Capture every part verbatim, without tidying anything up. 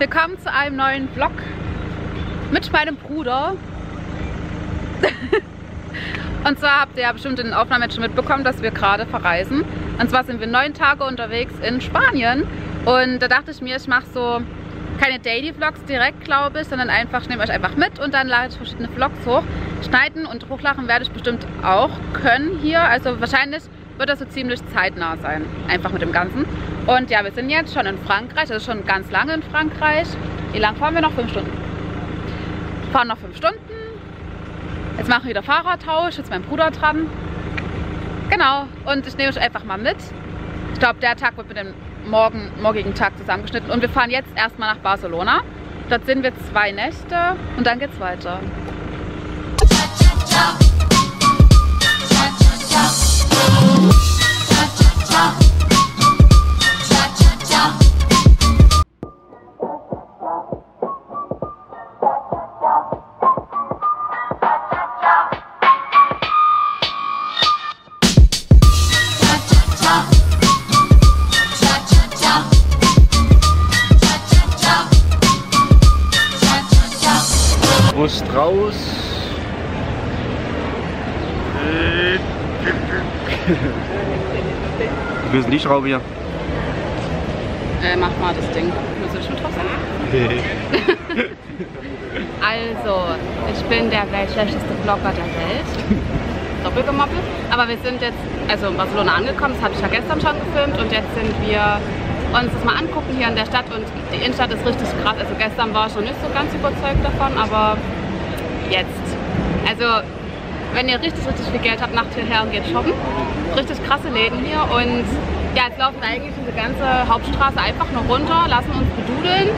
Willkommen zu einem neuen Vlog mit meinem Bruder. Und zwar habt ihr ja bestimmt in den Aufnahmen jetzt schon mitbekommen, dass wir gerade verreisen. Und zwar sind wir neun Tage unterwegs in Spanien. Und da dachte ich mir, ich mache so keine Daily Vlogs direkt, glaube ich, sondern einfach, ich nehme euch einfach mit und dann lade ich verschiedene Vlogs hoch. Schneiden und hochladen werde ich bestimmt auch können hier. Also wahrscheinlich wird das so ziemlich zeitnah sein, einfach mit dem Ganzen. Und ja, wir sind jetzt schon in Frankreich, also schon ganz lange in Frankreich. Wie lang fahren wir noch? Fünf Stunden. Wir fahren noch fünf Stunden. Jetzt machen wir wieder Fahrradtausch, jetzt ist mein Bruder dran. Genau, und ich nehme euch einfach mal mit. Ich glaube, der Tag wird mit dem morgen, morgigen Tag zusammengeschnitten. Und wir fahren jetzt erstmal nach Barcelona. Dort sind wir zwei Nächte und dann geht's weiter. Strauß. Du willst einen Lichtschraube hier? Äh, mach mal das Ding. Muss ich schon drauf sein? Also, ich bin der weltschlechteste Vlogger der Welt. Doppelgemoppelt. Aber wir sind jetzt, also in Barcelona angekommen, das habe ich ja gestern schon gefilmt und jetzt sind wir uns das mal angucken hier in der Stadt und die Innenstadt ist richtig krass. Also gestern war ich schon nicht so ganz überzeugt davon, aber jetzt. Also wenn ihr richtig, richtig viel Geld habt, macht hierher und geht shoppen. Richtig krasse Läden hier und ja, jetzt laufen eigentlich diese ganze Hauptstraße einfach nur runter, lassen uns bedudeln.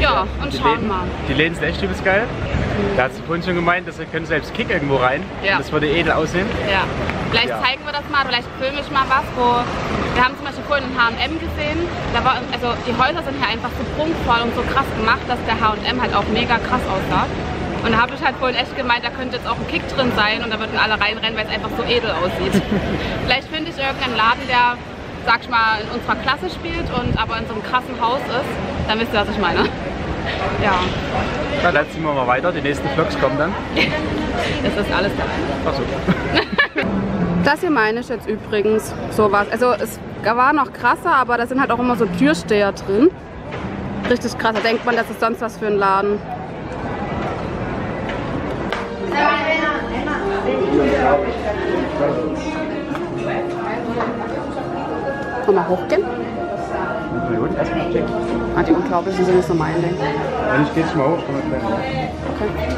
Ja, und die schauen Läden, mal. Die Läden sind echt übelst geil. Mhm. Da hast du vorhin schon gemeint, dass wir können selbst Kick irgendwo rein. Ja. Das würde edel aussehen. Ja. Vielleicht ja. zeigen wir das mal, vielleicht filme ich mal was, wo wir haben zum Beispiel vorhin einen H und M gesehen. Da war, also die Häuser sind hier einfach so prunkvoll und so krass gemacht, dass der H und M halt auch mega krass aussah. Und da habe ich halt vorhin echt gemeint, da könnte jetzt auch ein Kick drin sein und da würden alle reinrennen, weil es einfach so edel aussieht. Vielleicht finde ich irgendeinen Laden, der, sag ich mal, in unserer Klasse spielt und aber in so einem krassen Haus ist. Dann wisst ihr, was ich meine. Ja. Na, dann ziehen wir mal weiter. Die nächsten Vlogs kommen dann. Das ist alles dabei. Ach so. Das hier meine ich jetzt übrigens sowas. Also es war noch krasser, aber da sind halt auch immer so Türsteher drin. Richtig krass. Da denkt man, das ist sonst was für ein Laden. Können wir hochgehen? Ah, die Unglaublichen sind jetzt normal. Wenn ich gehe jetzt mal hoch, kann man gleich. Okay.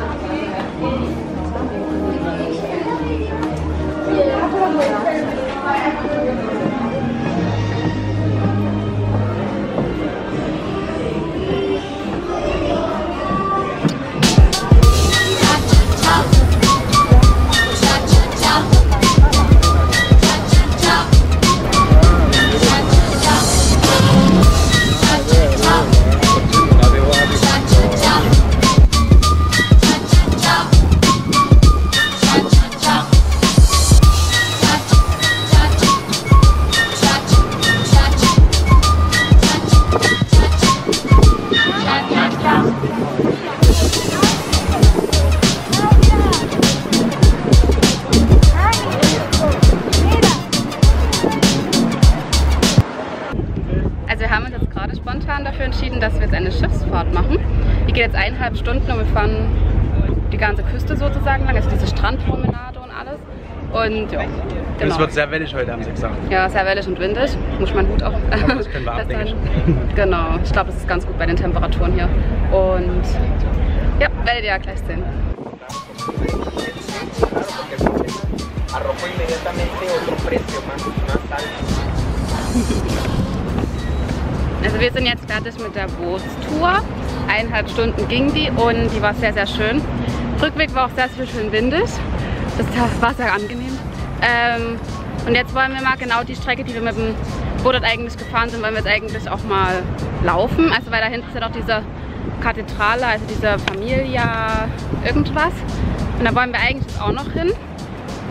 Dass wir jetzt eine Schiffsfahrt machen. Die geht jetzt eineinhalb Stunden und wir fahren die ganze Küste sozusagen lang, also diese Strandpromenade und alles. Und ja, genau. Es wird sehr wellig heute, haben sie gesagt. Ja, sehr wellig und windig. Muss man gut auch. Aber das können wir abdecken. Genau, ich glaube, das ist ganz gut bei den Temperaturen hier. Und ja, werdet ihr ja gleich sehen. Also wir sind jetzt fertig mit der Bootstour. Eineinhalb Stunden ging die und die war sehr, sehr schön. Rückweg war auch sehr, sehr schön windig. Das war sehr angenehm. Ähm, und jetzt wollen wir mal genau die Strecke, die wir mit dem Boot eigentlich gefahren sind, wollen wir jetzt eigentlich auch mal laufen. Also weil da hinten ist ja noch diese Kathedrale, also diese Familia irgendwas. Und da wollen wir eigentlich jetzt auch noch hin.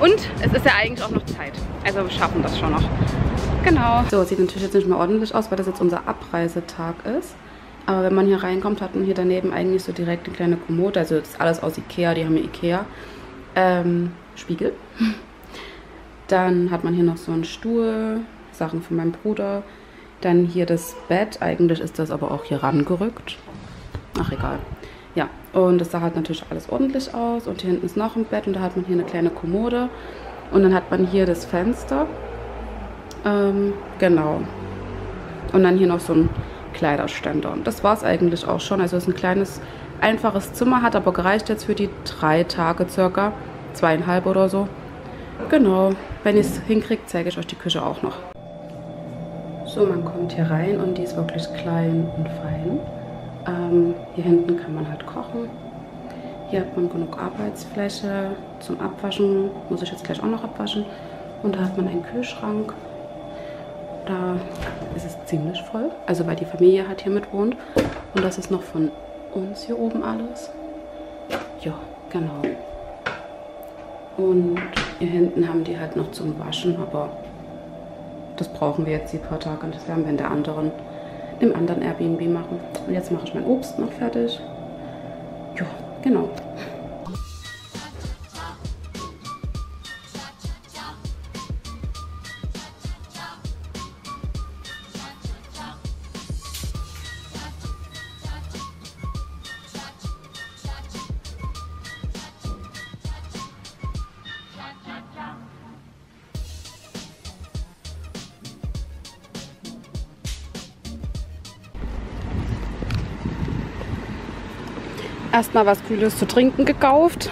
Und es ist ja eigentlich auch noch Zeit. Also wir schaffen das schon noch. Genau. So, sieht natürlich jetzt nicht mehr ordentlich aus, weil das jetzt unser Abreisetag ist. Aber wenn man hier reinkommt, hat man hier daneben eigentlich so direkt eine kleine Kommode. Also das ist alles aus Ikea, die haben hier Ikea. Ähm, Spiegel. Dann hat man hier noch so einen Stuhl, Sachen von meinem Bruder. Dann hier das Bett. Eigentlich ist das aber auch hier rangerückt. Ach, egal. Ja, und das sah halt natürlich alles ordentlich aus. Und hier hinten ist noch ein Bett und da hat man hier eine kleine Kommode. Und dann hat man hier das Fenster. Ähm, genau. Und dann hier noch so ein Kleiderständer. Und das war es eigentlich auch schon. Also es ist ein kleines, einfaches Zimmer, hat aber gereicht jetzt für die drei Tage circa. Zweieinhalb oder so. Genau. Wenn ihr es hinkriegt, zeige ich euch die Küche auch noch. So, man kommt hier rein und die ist wirklich klein und fein. Ähm, hier hinten kann man halt kochen. Hier hat man genug Arbeitsfläche zum Abwaschen. Muss ich jetzt gleich auch noch abwaschen. Und da hat man einen Kühlschrank. Da ist es ziemlich voll. Also weil die Familie halt hier mitwohnt. Und das ist noch von uns hier oben alles. Ja, genau. Und hier hinten haben die halt noch zum Waschen, aber das brauchen wir jetzt die paar Tage und das werden wir in der anderen, dem anderen Airbnb machen. Und jetzt mache ich mein Obst noch fertig. Ja, genau. Erstmal was Kühles zu trinken gekauft.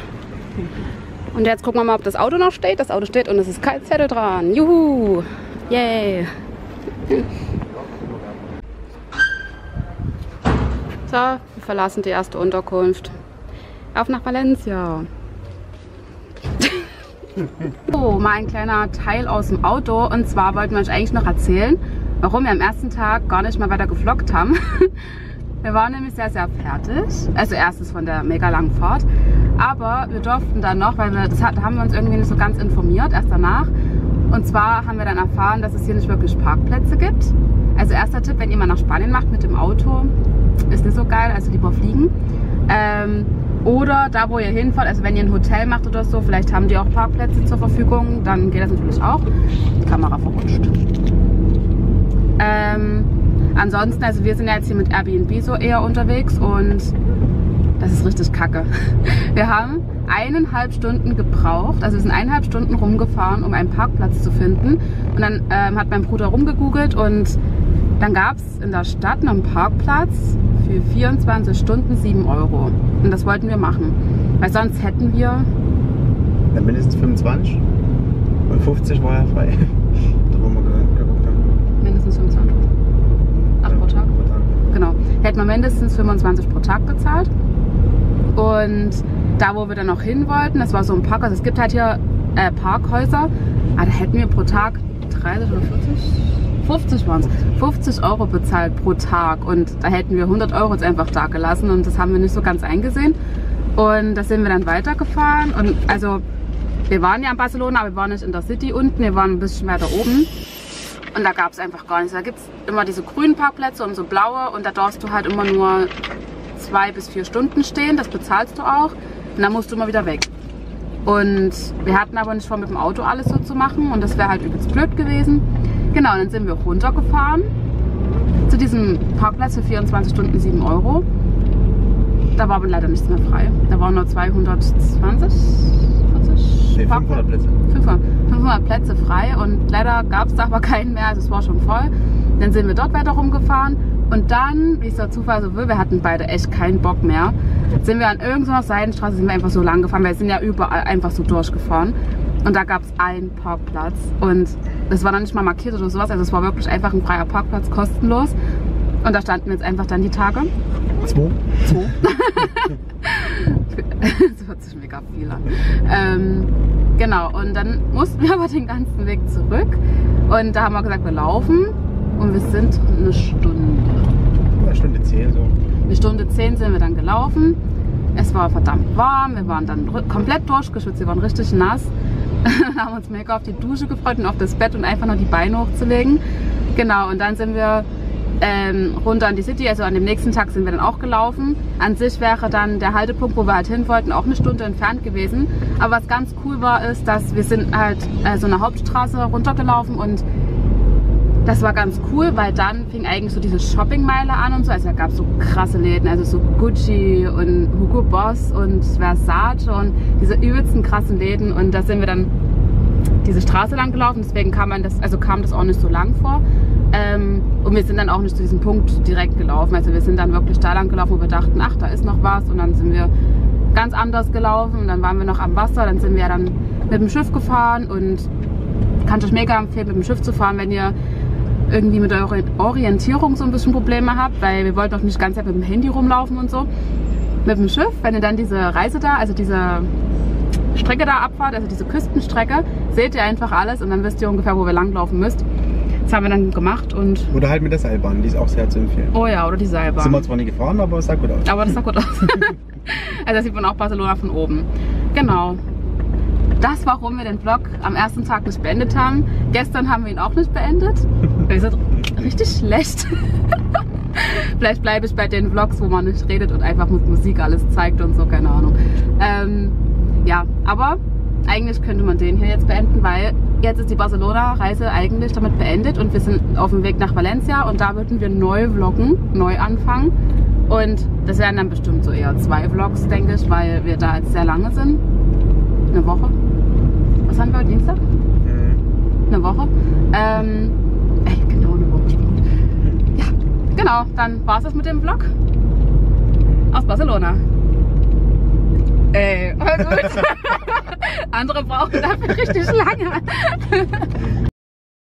Und jetzt gucken wir mal, ob das Auto noch steht. Das Auto steht und es ist kein Zettel dran. Juhu! Yay! So, wir verlassen die erste Unterkunft. Auf nach Valencia! So, mal ein kleiner Teil aus dem Auto. Und zwar wollten wir euch eigentlich noch erzählen, warum wir am ersten Tag gar nicht mal weiter gevloggt haben. Wir waren nämlich sehr, sehr fertig. Also erstens von der mega langen Fahrt. Aber wir durften dann noch, weil wir, das hat, haben wir uns irgendwie nicht so ganz informiert, erst danach. Und zwar haben wir dann erfahren, dass es hier nicht wirklich Parkplätze gibt. Also erster Tipp, wenn ihr mal nach Spanien macht mit dem Auto, ist nicht so geil, also lieber fliegen. Ähm, oder da, wo ihr hinfahrt, also wenn ihr ein Hotel macht oder so, vielleicht haben die auch Parkplätze zur Verfügung, dann geht das natürlich auch. Die Kamera verrutscht. Ähm... Ansonsten, also wir sind ja jetzt hier mit Airbnb so eher unterwegs und das ist richtig kacke. Wir haben eineinhalb Stunden gebraucht, also wir sind eineinhalb Stunden rumgefahren, um einen Parkplatz zu finden. Und dann ähm, hat mein Bruder rumgegoogelt und dann gab es in der Stadt einen Parkplatz für vierundzwanzig Stunden sieben Euro. Und das wollten wir machen, weil sonst hätten wir... Ja, mindestens fünfundzwanzig und fünfzig war ja frei. Da wollen wir geguckt haben. Mindestens fünfundzwanzig. Genau, hätten wir mindestens fünfundzwanzig pro Tag gezahlt. Und da, wo wir dann noch hin wollten, das war so ein Parkhaus. Es gibt halt hier äh, Parkhäuser, aber da hätten wir pro Tag dreißig oder vierzig, fünfzig waren es, fünfzig Euro bezahlt pro Tag. Und da hätten wir hundert Euro jetzt einfach da gelassen und das haben wir nicht so ganz eingesehen. Und da sind wir dann weitergefahren. Und also, wir waren ja in Barcelona, aber wir waren nicht in der City unten, wir waren ein bisschen weiter oben. Und da gab es einfach gar nichts. Da gibt es immer diese grünen Parkplätze und so blaue. Und da darfst du halt immer nur zwei bis vier Stunden stehen. Das bezahlst du auch. Und dann musst du immer wieder weg. Und wir hatten aber nicht vor, mit dem Auto alles so zu machen. Und das wäre halt übelst blöd gewesen. Genau, und dann sind wir runtergefahren zu diesem Parkplatz für vierundzwanzig Stunden sieben Euro. Da war aber leider nichts mehr frei. Da waren nur zweihundertzwanzig, vierzig, fünfhundert Plätze. fünfhundert Plätze frei und leider gab es da aber keinen mehr, also es war schon voll. Dann sind wir dort weiter rumgefahren und dann, wie es der Zufall so will, wir hatten beide echt keinen Bock mehr, sind wir an irgendeiner Seitenstraße, sind wir einfach so lang gefahren, weil wir sind ja überall einfach so durchgefahren und da gab es einen Parkplatz und das war dann nicht mal markiert oder sowas, also es war wirklich einfach ein freier Parkplatz, kostenlos und da standen wir jetzt einfach dann die Tage. Zwei. Zwei. Das hört sich mega viel an. Ähm, genau, und dann mussten wir aber den ganzen Weg zurück. Und da haben wir gesagt, wir laufen. Und wir sind eine Stunde. Eine Stunde zehn so. Eine Stunde zehn sind wir dann gelaufen. Es war verdammt warm. Wir waren dann komplett durchgeschwitzt. Wir waren richtig nass. Wir haben uns mega auf die Dusche gefreut und auf das Bett und einfach nur die Beine hochzulegen. Genau, und dann sind wir ähm, runter an die City, also an dem nächsten Tag sind wir dann auch gelaufen. An sich wäre dann der Haltepunkt, wo wir halt hin wollten, auch eine Stunde entfernt gewesen. Aber was ganz cool war, ist, dass wir sind halt äh, so eine Hauptstraße runtergelaufen und das war ganz cool, weil dann fing eigentlich so diese Shoppingmeile an und so. Also da gab es so krasse Läden, also so Gucci und Hugo Boss und Versace und diese übelsten krassen Läden. Und da sind wir dann diese Straße lang gelaufen, deswegen kam, man das, also kam das auch nicht so lang vor. Ähm, und wir sind dann auch nicht zu diesem Punkt direkt gelaufen. Also wir sind dann wirklich da lang gelaufen, wo wir dachten, ach, da ist noch was. Und dann sind wir ganz anders gelaufen und dann waren wir noch am Wasser. Dann sind wir dann mit dem Schiff gefahren und kann ich euch mega empfehlen, mit dem Schiff zu fahren, wenn ihr irgendwie mit eurer Orientierung so ein bisschen Probleme habt, weil wir wollten doch nicht ganz mit dem Handy rumlaufen und so. Mit dem Schiff, wenn ihr dann diese Reise da, also diese Strecke da abfahrt, also diese Küstenstrecke, seht ihr einfach alles und dann wisst ihr ungefähr, wo wir langlaufen müsst. Das haben wir dann gemacht und... Oder halt mit der Seilbahn, die ist auch sehr zu empfehlen. Oh ja, oder die Seilbahn. Sind wir zwar nie gefahren, aber es sah gut aus. Aber das sah gut aus. Also da sieht man auch Barcelona von oben. Genau. Das, warum wir den Vlog am ersten Tag nicht beendet haben. Gestern haben wir ihn auch nicht beendet. Wir sind richtig schlecht. Vielleicht bleibe ich bei den Vlogs, wo man nicht redet und einfach mit Musik alles zeigt und so, keine Ahnung. Ähm, ja, aber eigentlich könnte man den hier jetzt beenden, weil jetzt ist die Barcelona-Reise eigentlich damit beendet und wir sind auf dem Weg nach Valencia und da würden wir neu vloggen, neu anfangen. Und das wären dann bestimmt so eher zwei Vlogs, denke ich, weil wir da jetzt sehr lange sind. Eine Woche. Was haben wir heute, Dienstag? Mhm. Eine Woche. Ähm, ey, genau eine Woche. Ja, genau. Dann war es das mit dem Vlog aus Barcelona. Ey, voll gut. Andere brauchen dafür richtig lange.